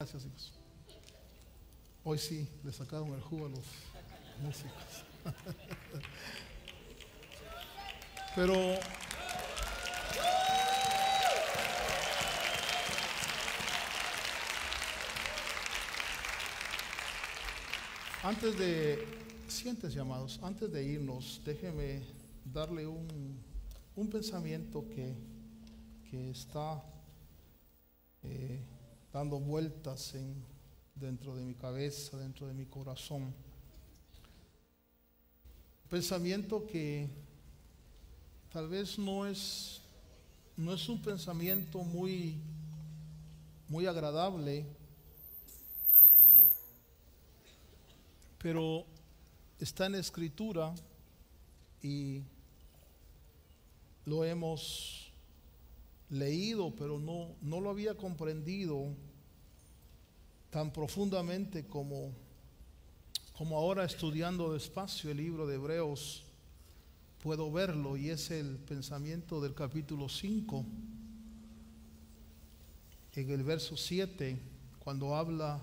Gracias, hijos. Hoy sí, le sacaron el jugo a los músicos. Siéntese, amados, antes de irnos, déjeme darle un pensamiento que está dando vueltas dentro de mi cabeza, dentro de mi corazón. Pensamiento que tal vez no es un pensamiento muy agradable, pero está en Escritura y lo hemos leído, pero no lo había comprendido tan profundamente como ahora, estudiando despacio el libro de Hebreos, puedo verlo, y es el pensamiento del capítulo 5, en el verso 7, cuando habla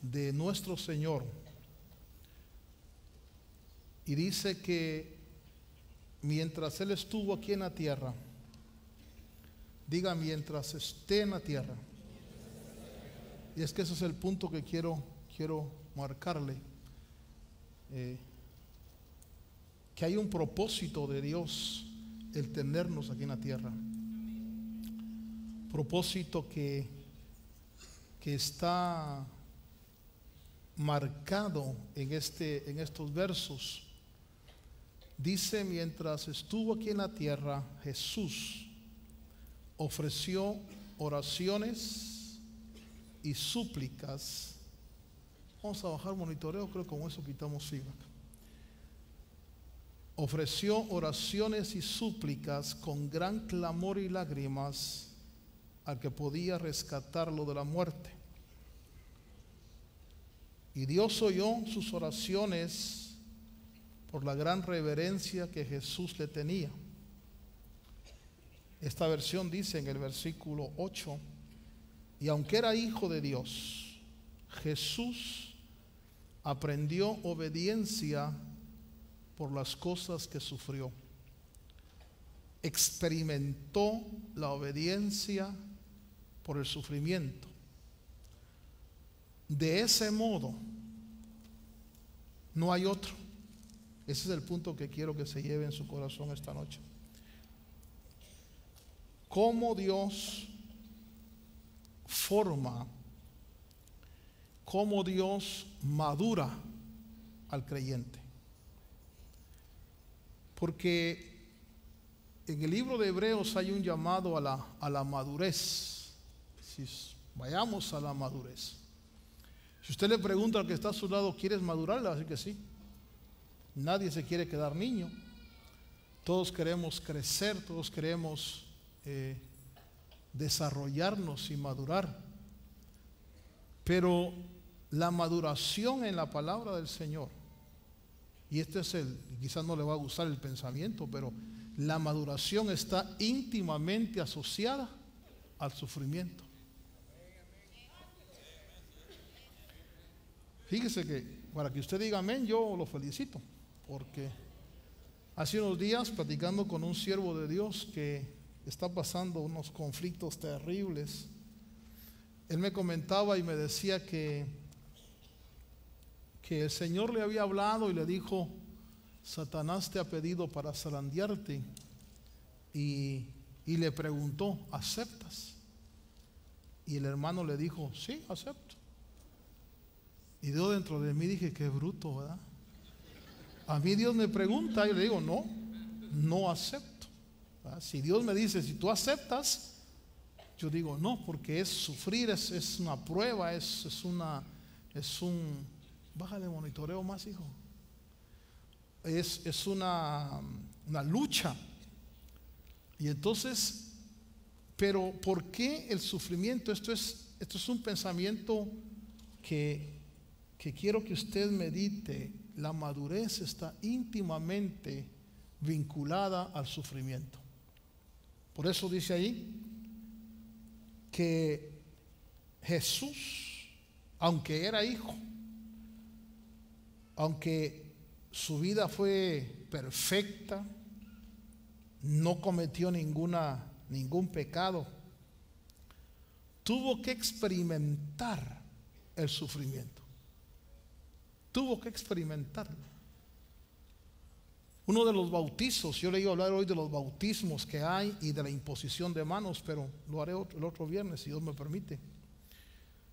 de nuestro Señor. Y dice que mientras Él estuvo aquí en la tierra, diga mientras esté en la tierra. Y es que ese es el punto que quiero marcarle. Que hay un propósito de Dios el tenernos aquí en la tierra. Propósito que está marcado en estos versos. Dice, mientras estuvo aquí en la tierra, Jesús ofreció oraciones y súplicas. Vamos a bajar monitoreo, creo que con eso quitamos feedback. Ofreció oraciones y súplicas con gran clamor y lágrimas al que podía rescatarlo de la muerte. Y Dios oyó sus oraciones por la gran reverencia que Jesús le tenía. Esta versión dice en el versículo 8, y aunque era hijo de Dios, Jesús aprendió obediencia por las cosas que sufrió. Experimentó la obediencia por el sufrimiento. De ese modo, no hay otro. Ese es el punto que quiero que se lleve en su corazón esta noche. Cómo Dios forma, cómo Dios madura al creyente. Porque en el libro de Hebreos hay un llamado a la madurez. Vayamos a la madurez. Si usted le pregunta al que está a su lado, ¿quieres madurar? Le va a decir que sí. Nadie se quiere quedar niño. Todos queremos crecer, todos queremos desarrollarnos y madurar. Pero la maduración en la palabra del Señor, y este es quizás no le va a gustar el pensamiento, pero la maduración está íntimamente asociada al sufrimiento. Fíjese que para que usted diga amén, yo lo felicito. Porque hace unos días, platicando con un siervo de Dios que está pasando unos conflictos terribles, él me comentaba y me decía que el Señor le había hablado y le dijo, Satanás te ha pedido para zarandearte, y le preguntó, ¿aceptas? Y el hermano le dijo, sí, acepto. Y yo dentro de mí dije, qué bruto, ¿verdad? A mí Dios me pregunta y le digo, no acepto. ¿Verdad? Si Dios me dice, si tú aceptas, yo digo no, porque es sufrir, es una prueba, es un... Bájale monitoreo más, hijo. Es una lucha. Y entonces, pero ¿por qué el sufrimiento? Esto es un pensamiento que quiero que usted medite. La madurez está íntimamente vinculada al sufrimiento. Por eso dice ahí que Jesús, aunque era hijo, aunque su vida fue perfecta, no cometió ningún pecado, tuvo que experimentar el sufrimiento. Tuvo que experimentarlo. Uno de los bautizos, yo le iba a hablar hoy de los bautismos que hay y de la imposición de manos, pero lo haré el otro viernes, si Dios me permite.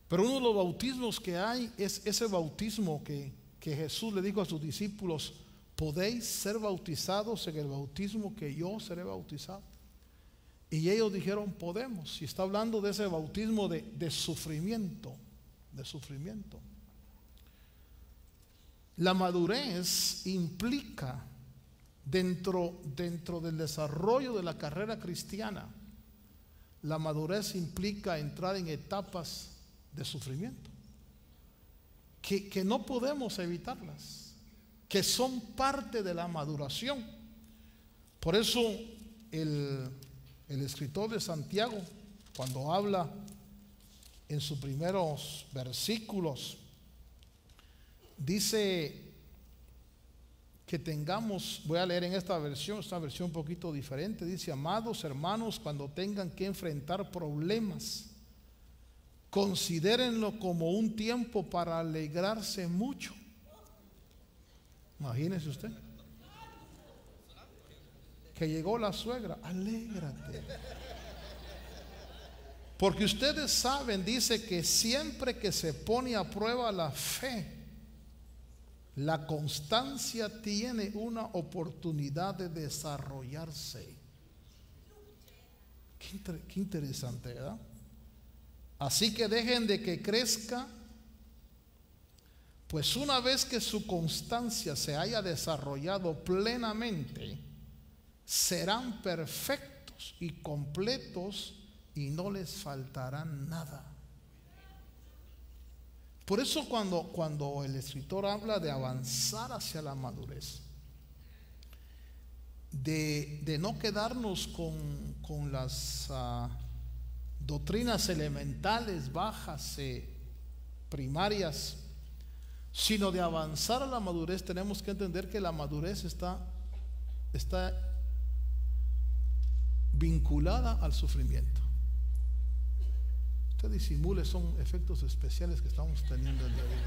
Pero uno de los bautismos que hay es ese bautismo que Jesús le dijo a sus discípulos: podéis ser bautizados en el bautismo que yo seré bautizado. Y ellos dijeron: podemos. Y está hablando de ese bautismo de sufrimiento, de sufrimiento. La madurez implica, Dentro del desarrollo de la carrera cristiana, la madurez implica entrar en etapas de sufrimiento que no podemos evitarlas, que son parte de la maduración. Por eso el escritor de Santiago, cuando habla en sus primeros versículos, dice que tengamos, voy a leer en esta versión un poquito diferente, dice: amados hermanos, cuando tengan que enfrentar problemas, considérenlo como un tiempo para alegrarse mucho. Imagínese usted, que llegó la suegra, alégrate, porque ustedes saben, dice, que siempre que se pone a prueba la fe, la constancia tiene una oportunidad de desarrollarse. Qué interesante, ¿verdad? Así que dejen de que crezca, pues una vez que su constancia se haya desarrollado plenamente, serán perfectos y completos y no les faltará nada. Por eso cuando el escritor habla de avanzar hacia la madurez, de no quedarnos con las doctrinas elementales, bajas, primarias, sino de avanzar a la madurez, tenemos que entender que la madurez está vinculada al sufrimiento. Usted disimule, son efectos especiales que estamos teniendo el día de hoy.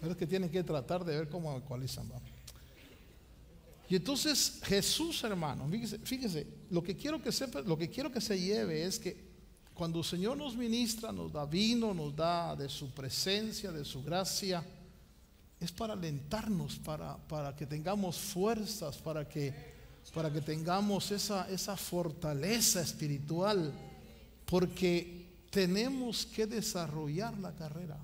Pero es que tienen que tratar de ver cómo ecualizan. Y entonces Jesús, hermano, fíjese, lo que quiero que se lleve es que cuando el Señor nos ministra, nos da vino, nos da de su presencia, de su gracia, es para alentarnos, para que tengamos fuerzas, para que tengamos esa fortaleza espiritual, porque tenemos que desarrollar la carrera,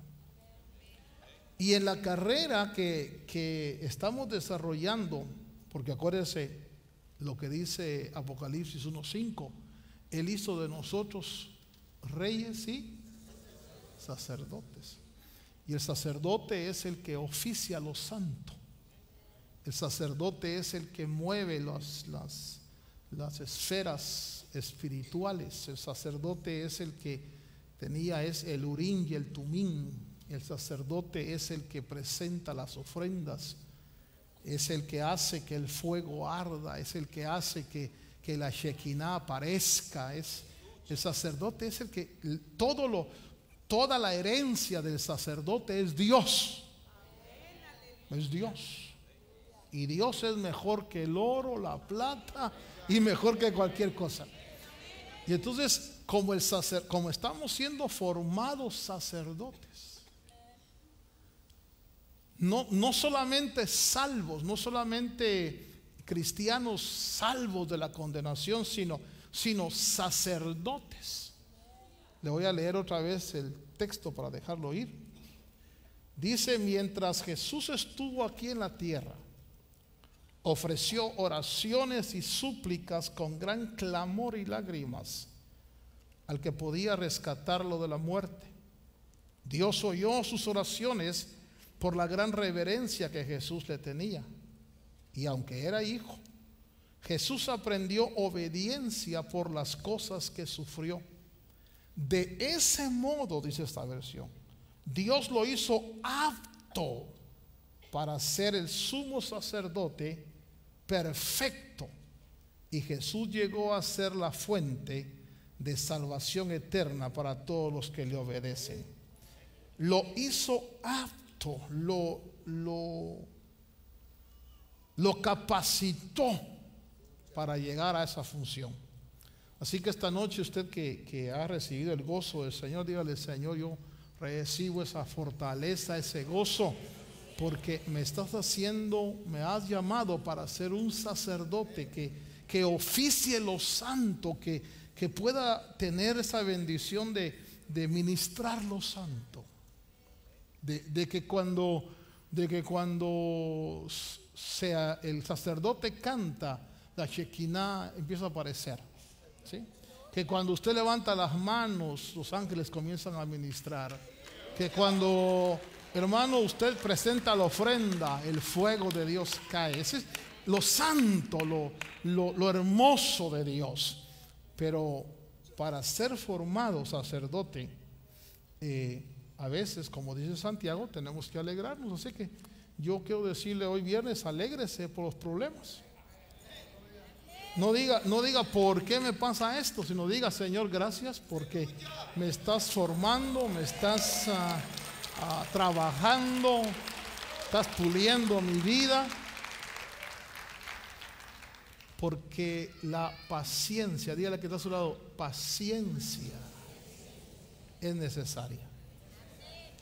y en la carrera que estamos desarrollando, porque acuérdense lo que dice Apocalipsis 1:5, Él hizo de nosotros reyes y sacerdotes, y el sacerdote es el que oficia lo santo. El sacerdote es el que mueve las esferas espirituales. El sacerdote es el que tenía el urín y el tumín. El sacerdote es el que presenta las ofrendas. Es el que hace que el fuego arda. Es el que hace que la Shekinah aparezca. El sacerdote es el que... Toda la herencia del sacerdote es Dios. Es Dios. Y Dios es mejor que el oro, la plata y mejor que cualquier cosa. Y entonces, como estamos siendo formados sacerdotes, no solamente salvos, no solamente cristianos salvos de la condenación, sino sacerdotes. Le voy a leer otra vez el texto para dejarlo ir. Dice: mientras Jesús estuvo aquí en la tierra, ofreció oraciones y súplicas con gran clamor y lágrimas al que podía rescatarlo de la muerte. Dios oyó sus oraciones por la gran reverencia que Jesús le tenía. Y aunque era hijo, Jesús aprendió obediencia por las cosas que sufrió. De ese modo, dice esta versión, Dios lo hizo apto para ser el sumo sacerdote perfecto. Y Jesús llegó a ser la fuente de salvación eterna para todos los que le obedecen. Lo hizo apto, lo capacitó para llegar a esa función. Así que esta noche usted que ha recibido el gozo del Señor, dígale: Señor, yo recibo esa fortaleza, ese gozo, porque me has llamado para ser un sacerdote que oficie lo santo, que pueda tener esa bendición de ministrar lo santo, de que cuando sea el sacerdote canta, la Shekinah empieza a aparecer, ¿sí? Que cuando usted levanta las manos, los ángeles comienzan a ministrar. Que cuando, hermano, usted presenta la ofrenda, el fuego de Dios cae. Ese es lo santo, lo hermoso de Dios. Pero para ser formado sacerdote, a veces, como dice Santiago, tenemos que alegrarnos. Así que yo quiero decirle hoy viernes: alégrese por los problemas. No diga por qué me pasa esto, sino diga: Señor, gracias porque me estás formando, me estás trabajando, estás puliendo mi vida. Porque la paciencia, dígale que está a su lado, paciencia es necesaria.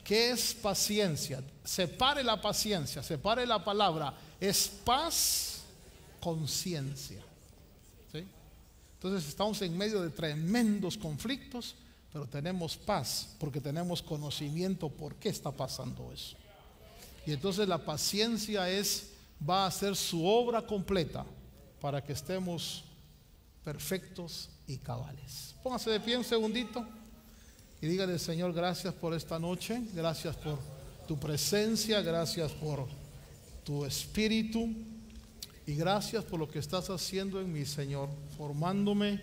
¿Qué es paciencia? Separe la paciencia, separe la palabra, es paz, conciencia. Entonces estamos en medio de tremendos conflictos, pero tenemos paz porque tenemos conocimiento por qué está pasando eso. Y entonces la paciencia va a hacer su obra completa para que estemos perfectos y cabales. Póngase de pie un segundito y dígale: Señor, gracias por esta noche, gracias por tu presencia, gracias por tu espíritu. Y gracias por lo que estás haciendo en mí, Señor, formándome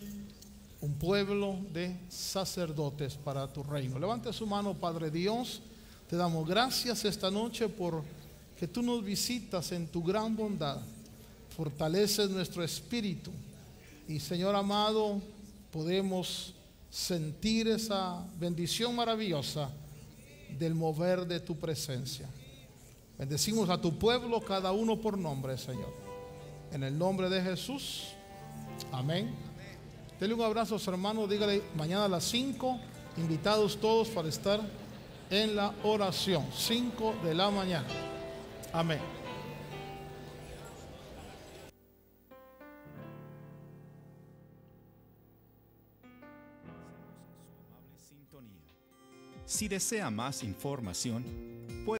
un pueblo de sacerdotes para tu reino. Levante su mano, Padre Dios. Te damos gracias esta noche por que tú nos visitas en tu gran bondad. Fortaleces nuestro espíritu. Y, Señor amado, podemos sentir esa bendición maravillosa del mover de tu presencia. Bendecimos a tu pueblo, cada uno por nombre, Señor. En el nombre de Jesús, amén. Denle un abrazo a su hermano, dígale: mañana a las 5, invitados todos para estar en la oración, 5 de la mañana. Amén. Si desea más información,